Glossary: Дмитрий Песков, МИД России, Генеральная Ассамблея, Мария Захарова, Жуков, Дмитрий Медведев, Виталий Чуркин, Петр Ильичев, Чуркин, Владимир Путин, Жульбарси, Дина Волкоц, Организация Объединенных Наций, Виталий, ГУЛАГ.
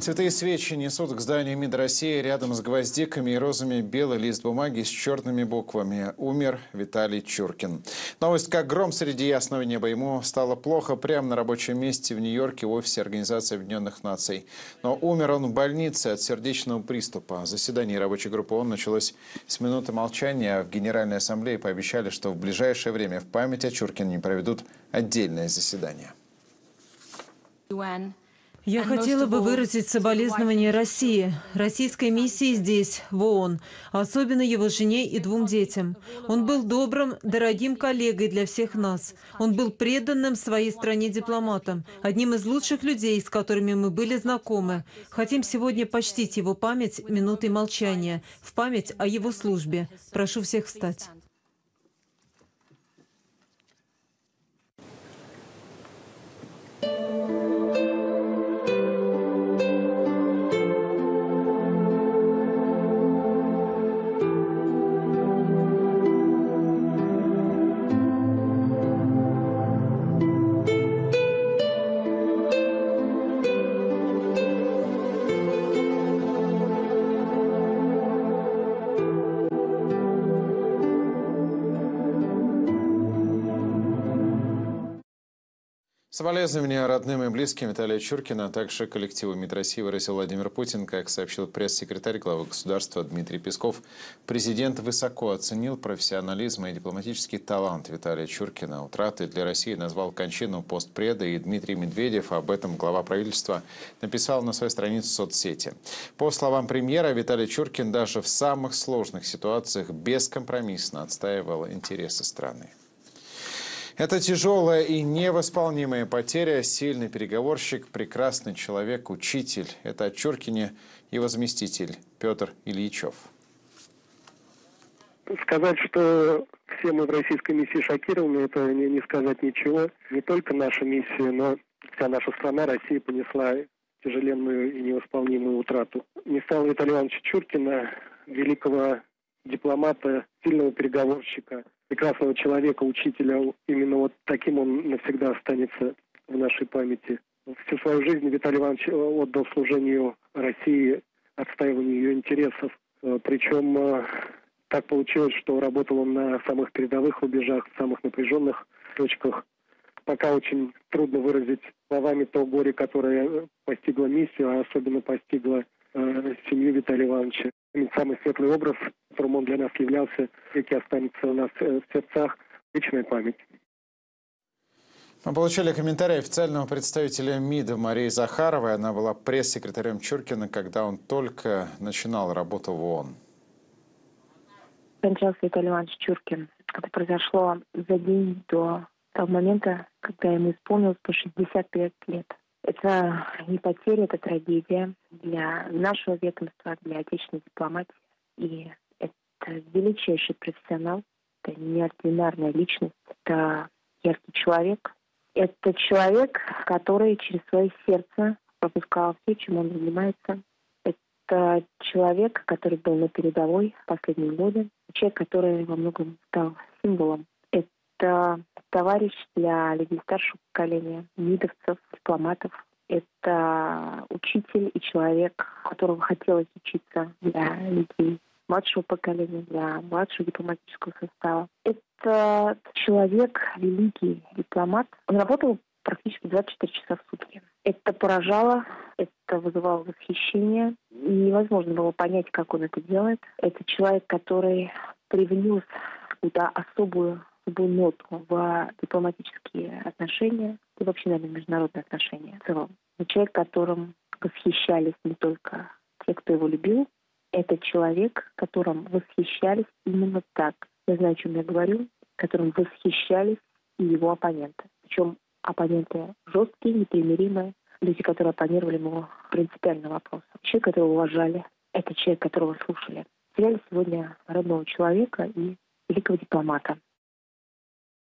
Цветы и свечи несут к зданию МИД России. Рядом с гвоздиками и розами белый лист бумаги с черными буквами. Умер Виталий Чуркин. Новость как гром среди ясного неба. Ему стало плохо прямо на рабочем месте в Нью-Йорке в офисе Организации Объединенных Наций. Но умер он в больнице от сердечного приступа. Заседание рабочей группы ООН началось с минуты молчания. В Генеральной Ассамблее пообещали, что в ближайшее время в память о Чуркине проведут отдельное заседание. Я хотела бы выразить соболезнования России, российской миссии здесь, в ООН, особенно его жене и двум детям. Он был добрым, дорогим коллегой для всех нас. Он был преданным своей стране дипломатом, одним из лучших людей, с которыми мы были знакомы. Хотим сегодня почтить его память минутой молчания, в память о его службе. Прошу всех встать. Соболезнования родным и близким Виталия Чуркина, а также коллективу МИД России выразил Владимир Путин. Как сообщил пресс-секретарь главы государства Дмитрий Песков, президент высоко оценил профессионализм и дипломатический талант Виталия Чуркина. Утратой для России назвал кончину постпреда, и Дмитрий Медведев об этом глава правительства написал на своей странице в соцсети. По словам премьера, Виталий Чуркин даже в самых сложных ситуациях бескомпромиссно отстаивал интересы страны. Это тяжелая и невосполнимая потеря. Сильный переговорщик, прекрасный человек, учитель. Это о Чуркине и его заместитель Петр Ильичев. Сказать, что все мы в российской миссии шокированы, это не сказать ничего. Не только наша миссия, но вся наша страна, Россия, понесла тяжеленную и невосполнимую утрату. Не стало Виталия Ивановича Чуркина, великого дипломата, сильного переговорщика, прекрасного человека, учителя. Именно вот таким он навсегда останется в нашей памяти. Всю свою жизнь Виталий Иванович отдал служению России, отстаиванию ее интересов. Причем так получилось, что работал он на самых передовых рубежах, самых напряженных точках. Пока очень трудно выразить словами то горе, которое постигло миссию, а особенно постигло семью Виталия Ивановича. Самый светлый образ, которым он для нас являлся, веки останется у нас в сердцах, вечная память. Мы получили комментарий официального представителя МИДа Марии Захаровой. Она была пресс-секретарем Чуркина, когда он только начинал работу в ООН. Кончался Виталий Иванович Чуркин. Это произошло за день до того момента, когда ему исполнилось 65 лет. Это не потеря, это трагедия для нашего ведомства, для отечественной дипломатии. И это величайший профессионал, это неординарная личность, это яркий человек. Это человек, который через свое сердце пропускал все, чем он занимается. Это человек, который был на передовой в последние годы. Человек, который во многом стал символом. Это товарищ для людей старшего поколения, мидовцев, дипломатов. Это учитель и человек, которого хотелось учиться для людей младшего поколения, для младшего дипломатического состава. Это человек, великий дипломат. Он работал практически 24 часа в сутки. Это поражало, это вызывало восхищение. Невозможно было понять, как он это делает. Это человек, который привнес туда особую нотку в дипломатические отношения и вообще, наверное, международные отношения в целом. Человек, которым восхищались не только те, кто его любил, это человек, которым восхищались именно так. Я знаю, о чем я говорю, которым восхищались и его оппоненты. Причем оппоненты жесткие, непримиримые, люди, которые оппонировали ему принципиально вопросу. Человек, которого уважали, это человек, которого слушали. Теряли сегодня родного человека и великого дипломата.